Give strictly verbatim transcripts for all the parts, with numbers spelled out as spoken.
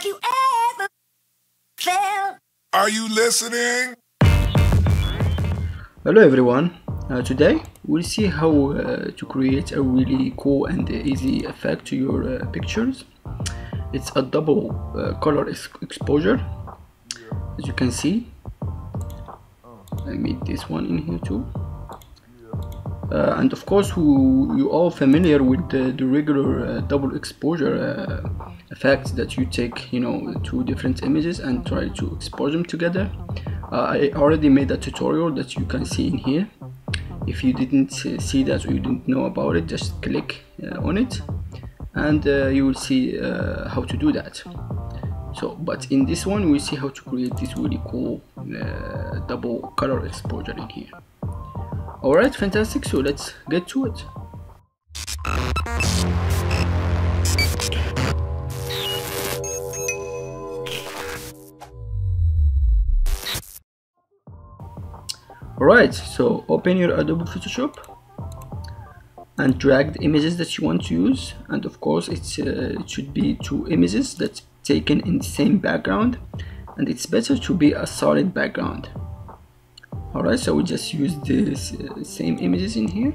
Have you ever felt? Are you listening? Hello everyone. Uh, today we'll see how uh, to create a really cool and easy effect to your uh, pictures. It's a double uh, color ex exposure, as you can see. I made this one in here too. Uh, and of course, who, you all familiar with the, the regular uh, double exposure uh, effects that you take, you know, two different images and try to expose them together. Uh, I already made a tutorial that you can see in here. If you didn't see that or you didn't know about it, just click uh, on it, and uh, you will see uh, how to do that. So, but in this one, we see how to create this really cool uh, double color exposure in here. Alright, fantastic, so let's get to it. Alright, so open your Adobe Photoshop and drag the images that you want to use, and of course it's, uh, it should be two images that's taken in the same background, and it's better to be a solid background. Alright, so we just use the uh, same images in here.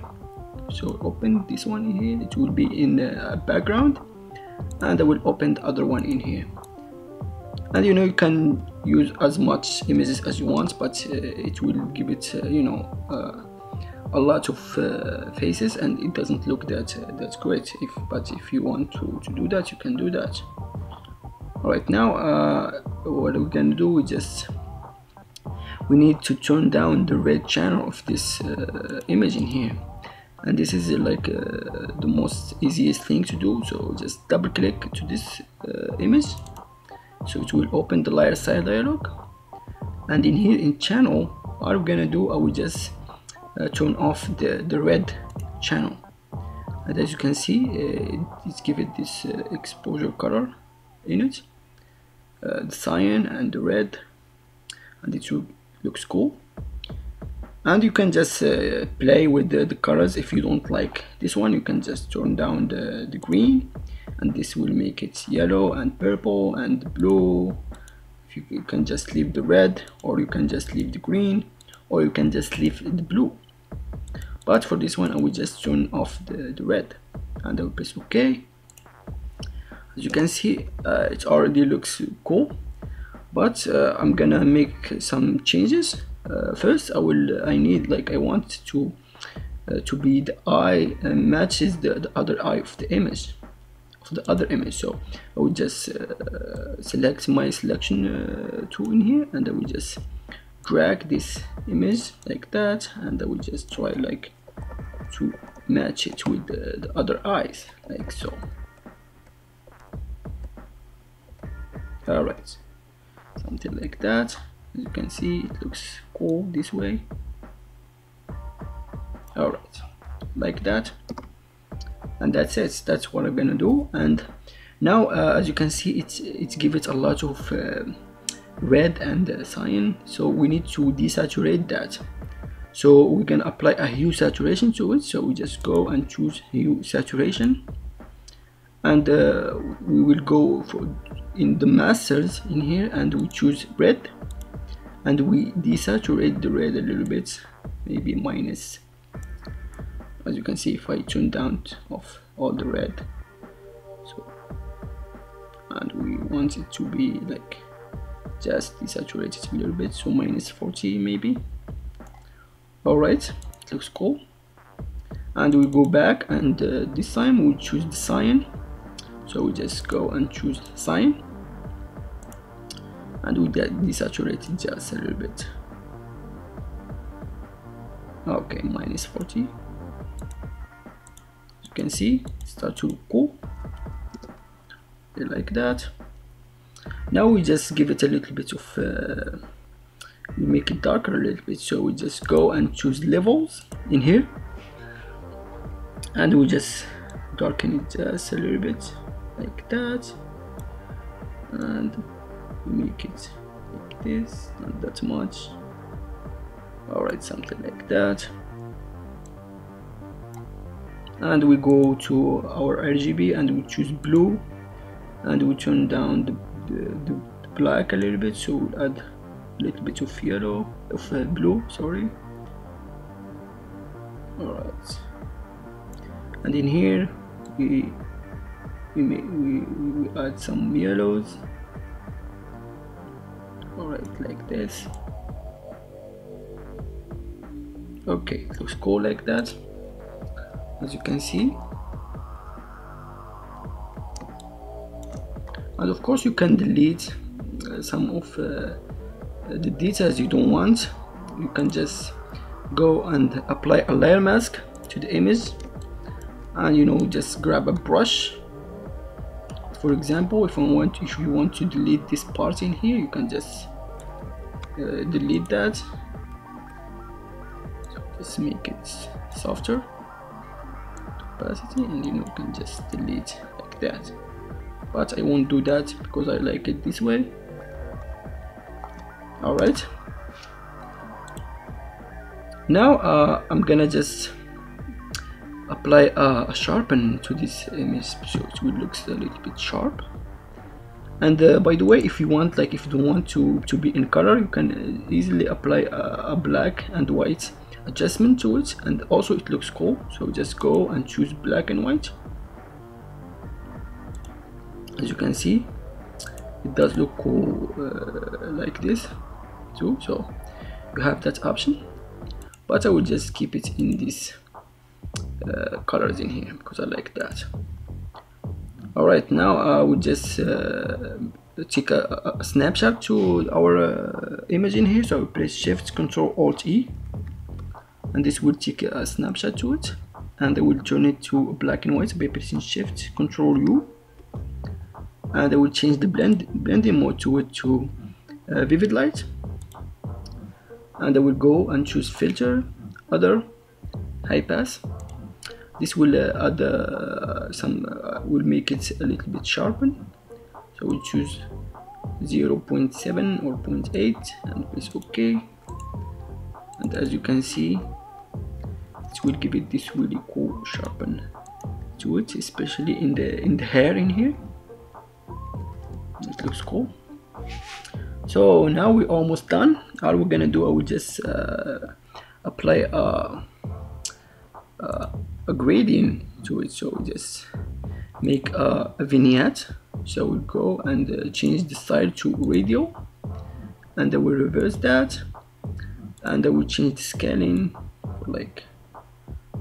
So open this one in here, it will be in the uh, background, and I will open the other one in here. And you know, you can use as much images as you want, but uh, it will give it, uh, you know, uh, a lot of uh, faces, and it doesn't look that uh, that's great. If but if you want to, to do that, you can do that. Alright, now uh, what we can do, we just we need to turn down the red channel of this uh, image in here, and this is uh, like uh, the most easiest thing to do. So just double click to this uh, image, so it will open the layer style dialog, and in here in channel, what I'm gonna do, I will just uh, turn off the, the red channel, and as you can see, uh, it's give it this uh, exposure color in it, uh, the cyan and the red, and it will looks cool. And you can just uh, play with the, the colors. If you don't like this one, you can just turn down the, the green, and this will make it yellow and purple and blue. If you, you can just leave the red, or you can just leave the green, or you can just leave the blue. But for this one, I will just turn off the, the red, and I will press OK. As you can see, uh, it already looks cool. But uh, I'm gonna make some changes. Uh, first, I will. I need like I want to uh, to be the eye uh, matches the, the other eye of the image, of the other image. So I will just uh, select my selection uh, tool in here, and I will just drag this image like that, and I will just try like to match it with the, the other eyes, like so. All right. Something like that. As you can see, it looks cool this way. Alright, like that. And that's it. That's what I'm gonna do. And now, uh, as you can see, it's it's give it a lot of uh, red and uh, cyan. So we need to desaturate that. So we can apply a hue saturation to it. So we just go and choose hue saturation, and uh, we will go for in the masters in here, and we choose red, and we desaturate the red a little bit, maybe minus. As you can see, if I turn down off all the red, so, and we want it to be like just desaturated a little bit, so minus forty maybe. All right, it looks cool. And we go back, and uh, this time we choose the cyan. So we just go and choose cyan, and we get desaturated just a little bit. Okay, minus forty. You can see it starts to look cool like that. Now we just give it a little bit of uh, we make it darker a little bit. So we just go and choose levels in here, and we just darken it just a little bit, like that, and make it like this, not that much. Alright, something like that. And we go to our R G B, and we choose blue, and we turn down the, the black a little bit, so we'll add a little bit of yellow, of uh, blue, sorry. Alright, and in here we we, may, we we add some yellows. Alright, like this. Okay, it looks cool like that, as you can see. And of course you can delete uh, some of uh, the details you don't want. You can just go and apply a layer mask to the image, and you know, just grab a brush. For example, if I want, if you want to delete this part in here, you can just uh, delete that. So just make it softer, opacity, and you know, you can just delete like that. But I won't do that because I like it this way. All right. Now uh, I'm gonna just apply uh, a sharpen to this image, so it will look a little bit sharp. And uh, by the way, if you want, like if you don't want to to be in color, you can easily apply a, a black and white adjustment to it, and also it looks cool. So just go and choose black and white. As you can see, it does look cool uh, like this too. So you have that option, but I will just keep it in these uh, colors in here because I like that. All right, now I will just uh, take a, a snapshot to our uh, image in here. So I will press Shift Control Alt E, and this will take a snapshot to it, and I will turn it to black and white by pressing Shift Control U. And I will change the blend blending mode to it to uh, vivid light, and I will go and choose filter, other, high pass. This will uh, add uh, some, uh, will make it a little bit sharpened. So we'll choose zero point seven or zero point eight and press OK. And as you can see, it will give it this really cool sharpen to it, especially in the in the hair in here. It looks cool. So now we're almost done. All we're gonna do, I will just uh, apply a, a, a gradient to it. So just make a, a vignette. So we'll go and uh, change the style to radial, and I will reverse that, and I will change the scaling for like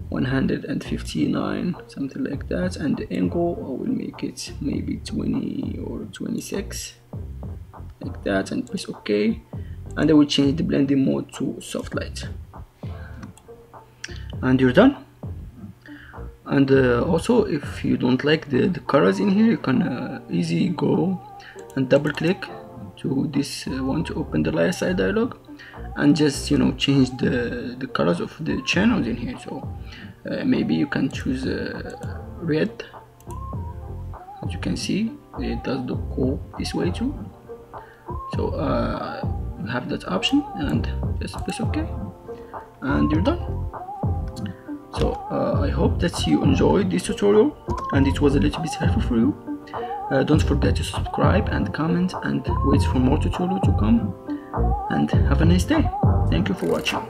one hundred fifty-nine, something like that, and the angle I will make it maybe twenty or twenty-six, like that, and press OK. And I will change the blending mode to soft light, and you're done. And uh, also, if you don't like the, the colors in here, you can uh, easily go and double click to this uh, one to open the layer side dialog, and just, you know, change the the colors of the channels in here. So uh, maybe you can choose uh, red. As you can see, it does look cool this way too. So uh, you have that option, and just press OK, and you're done. So uh, I hope that you enjoyed this tutorial and it was a little bit helpful for you. Uh, don't forget to subscribe and comment, and wait for more tutorial to come. And have a nice day. Thank you for watching.